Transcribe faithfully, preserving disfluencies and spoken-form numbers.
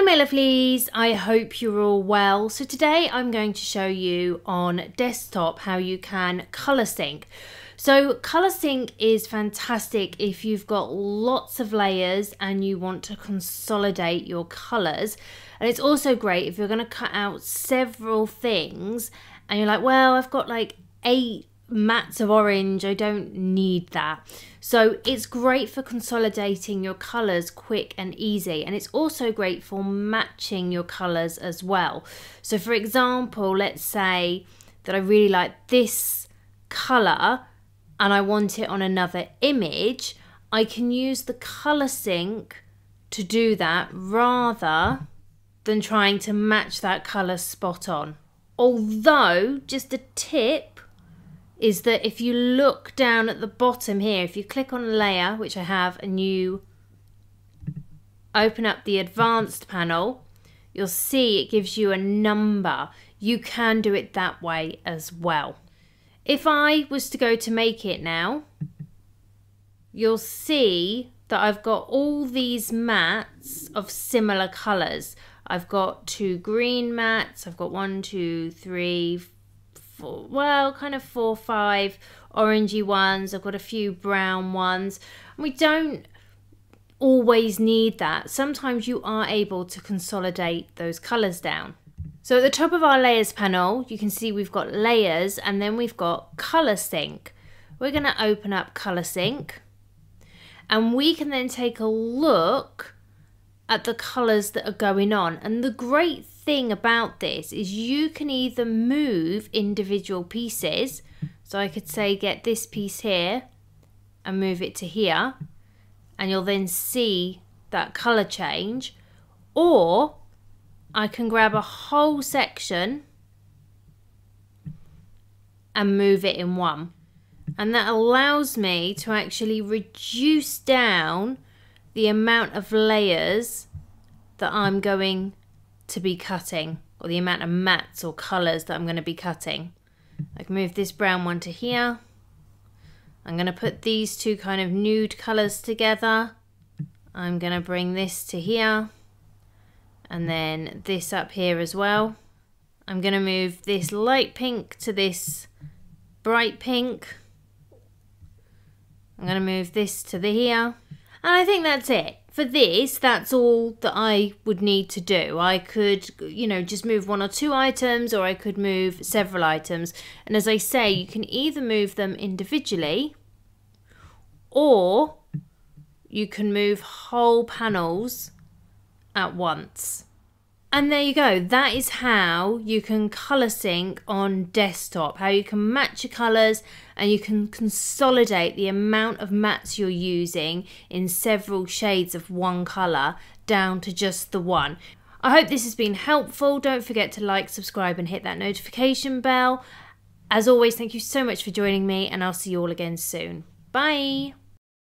Hi my lovelies, I hope you're all well. So today I'm going to show you on desktop how you can color sync. So color sync is fantastic if you've got lots of layers and you want to consolidate your colors. And it's also great if you're going to cut out several things and you're like, well, I've got like eight mattes of orange, I don't need that. So it's great for consolidating your colors quick and easy, and it's also great for matching your colors as well. So for example, let's say that I really like this color and I want it on another image, I can use the color sync to do that rather than trying to match that color spot on. Although, just a tip is that if you look down at the bottom here, if you click on layer, which I have, and you open up the advanced panel, you'll see it gives you a number. You can do it that way as well. If I was to go to make it now, you'll see that I've got all these mattes of similar colors. I've got two green mattes, I've got one, two, three, four, well, kind of four, five orangey ones. I've got a few brown ones. We don't always need that. Sometimes you are able to consolidate those colors down. So at the top of our layers panel, you can see we've got layers and then we've got color sync. We're going to open up color sync and we can then take a look at the colors that are going on. And the great thing about this is you can either move individual pieces. So I could say get this piece here and move it to here, and you'll then see that color change. Or I can grab a whole section and move it in one. And that allows me to actually reduce down the amount of layers that I'm going to be cutting, or the amount of mattes or colors that I'm going to be cutting. I can move this brown one to here. I'm going to put these two kind of nude colors together. I'm going to bring this to here and then this up here as well. I'm going to move this light pink to this bright pink. I'm going to move this to the here. And I think that's it. For this, that's all that I would need to do. I could, you know, just move one or two items, or I could move several items. And as I say, you can either move them individually, or you can move whole panels at once. And there you go. That is how you can color sync on desktop, how you can match your colors and you can consolidate the amount of mattes you're using in several shades of one color down to just the one. I hope this has been helpful. Don't forget to like, subscribe and hit that notification bell. As always, thank you so much for joining me and I'll see you all again soon. Bye.